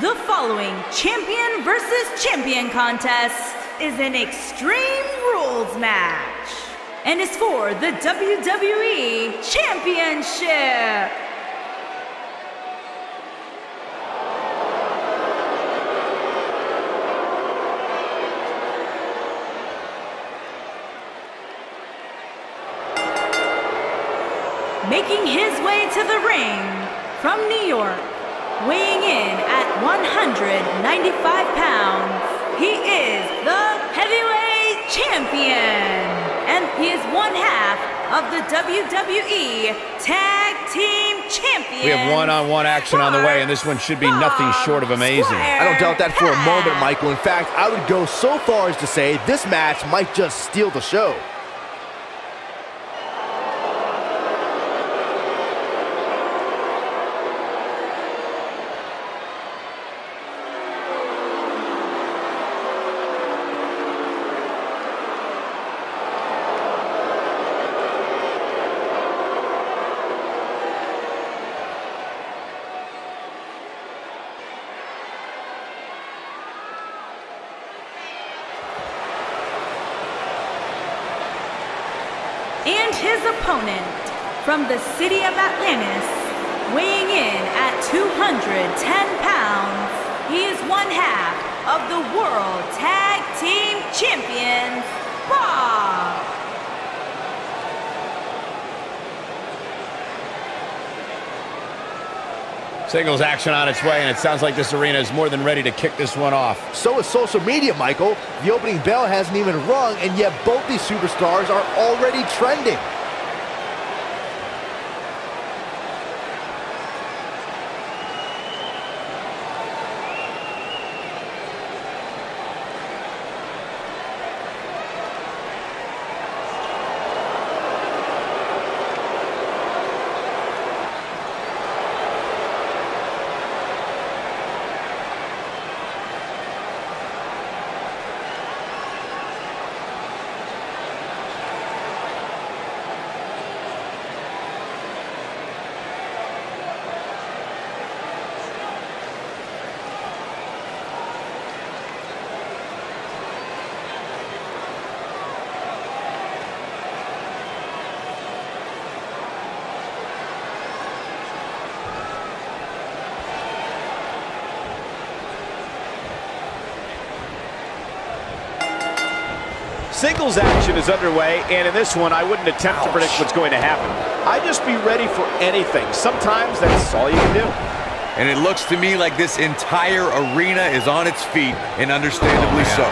The following champion versus champion contest is an Extreme Rules match and is for the WWE Championship. Making his way to the ring from New York, weighing in at 195 pounds, he is the heavyweight champion, and he is one half of the WWE Tag Team Champions. We have one-on-one action on the way, and this one should be nothing short of amazing. I don't doubt that for a moment, Michael. In fact, I would go so far as to say this match might just steal the show. And his opponent, from the city of Atlantis, weighing in at 210 pounds, he is one half of the World Tag Team Champions, Bob. Singles action on its way, and it sounds like this arena is more than ready to kick this one off. So is social media, Michael. The opening bell hasn't even rung, and yet both these superstars are already trending. Singles action is underway, and in this one, I wouldn't attempt to predict what's going to happen. I'd just be ready for anything. Sometimes that's all you can do. And it looks to me like this entire arena is on its feet, and understandably so.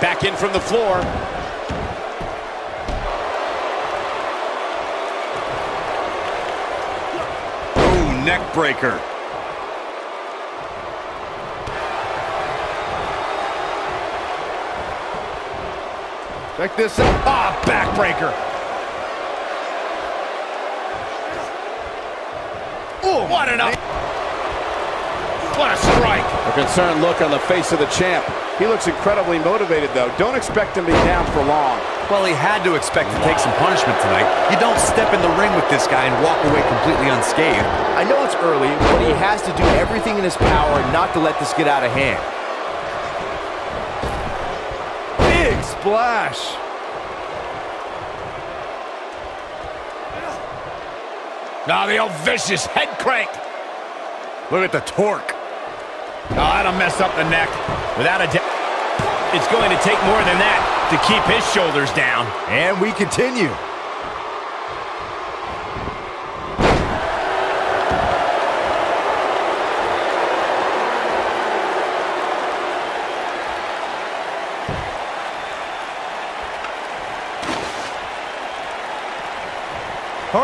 Back in from the floor. Boom, neck breaker. Check this out. Ah, back breaker. Oh, what an up. What a strike. A concerned look on the face of the champ. He looks incredibly motivated, though. Don't expect him to be down for long. Well, he had to expect to take some punishment tonight. You don't step in the ring with this guy and walk away completely unscathed. I know it's early, but he has to do everything in his power not to let this get out of hand. Big splash. Now the old vicious head crank. Look at the torque. Oh, that'll mess up the neck. Without a doubt, it's going to take more than that to keep his shoulders down. And we continue.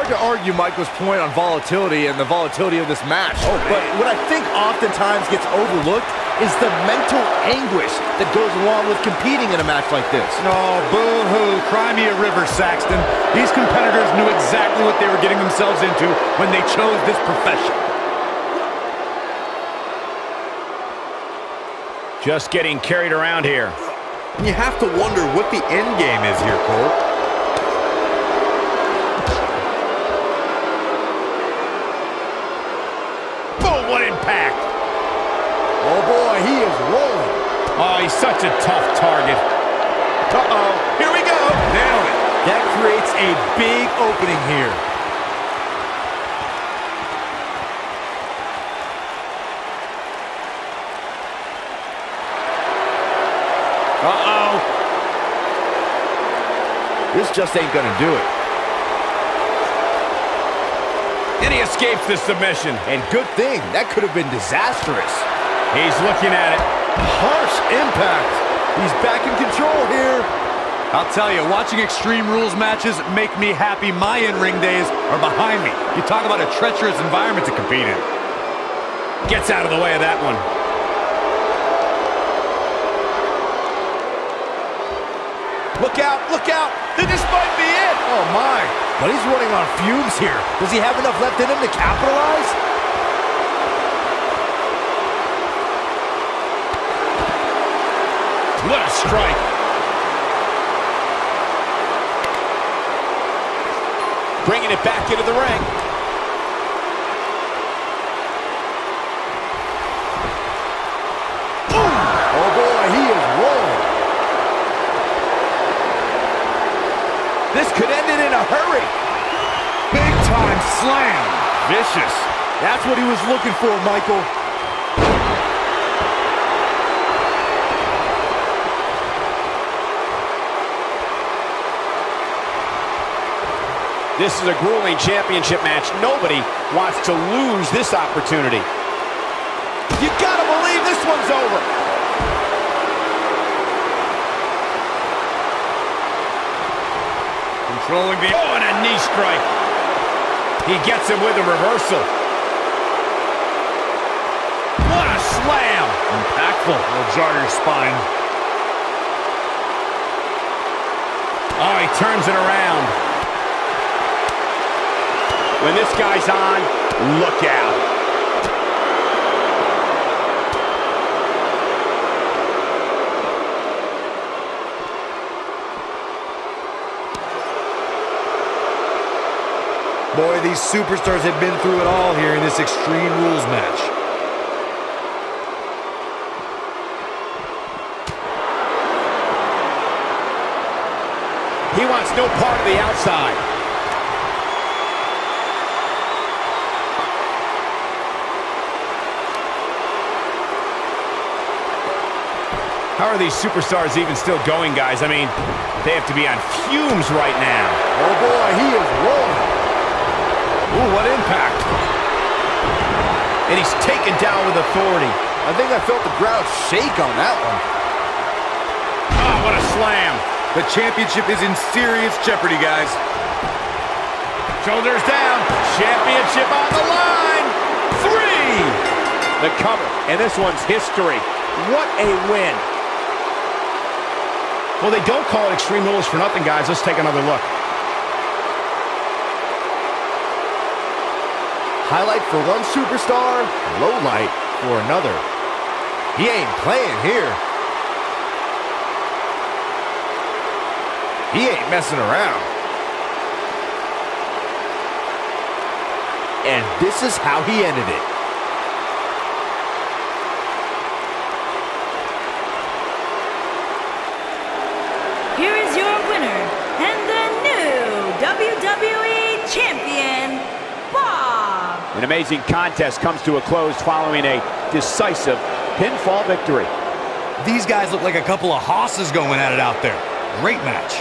hard to argue Michael's point on volatility and the volatility of this match. Oh, but what I think oftentimes gets overlooked is the mental anguish that goes along with competing in a match like this. No, boo-hoo, cry me a river, Saxton. These competitors knew exactly what they were getting themselves into when they chose this profession. Just getting carried around here. You have to wonder what the end game is here, Cole. Boom, what impact! Oh boy, he is rolling. Oh, he's such a tough target. Uh-oh, here we go. Nailed it. That creates a big opening here. Uh-oh. This just ain't gonna do it. And he escapes the submission. And good thing. That could have been disastrous. He's looking at it. Harsh impact. He's back in control here. I'll tell you, watching Extreme Rules matches make me happy. My in-ring days are behind me. You talk about a treacherous environment to compete in. Gets out of the way of that one. Look out, look out. This might be it. Oh, my. But he's running on fumes here. Does he have enough left in him to capitalize? What a strike. Bringing it back into the ring. Boom. Oh, boy, he is rolling. This could end it in a hurry. Big-time slam. Vicious. That's what he was looking for, Michael. This is a grueling championship match. Nobody wants to lose this opportunity. You gotta believe this one's over. Rolling the... Oh, and a knee strike. He gets him with a reversal. What a slam. Impactful. Will jar your spine. Oh, he turns it around. When this guy's on, look out. Boy, these superstars have been through it all here in this Extreme Rules match. He wants no part of the outside. How are these superstars even still going, guys? I mean, they have to be on fumes right now. Oh, boy, he is rolling. Ooh, what impact. And he's taken down with authority. I think I felt the ground shake on that one. Oh, what a slam. The championship is in serious jeopardy, guys. Shoulders down. Championship on the line. 3. The cover. And this one's history. What a win. Well, they don't call it Extreme Rules for nothing, guys. Let's take another look. Highlight for one superstar, low light for another. He ain't playing here. He ain't messing around. And this is how he ended it. Here is your winner and the new WWE Champion, Bob. An amazing contest comes to a close following a decisive pinfall victory. These guys look like a couple of hosses going at it out there. Great match.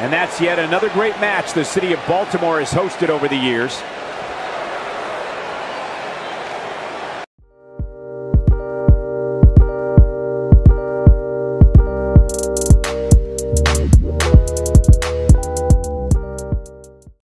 And that's yet another great match the city of Baltimore has hosted over the years.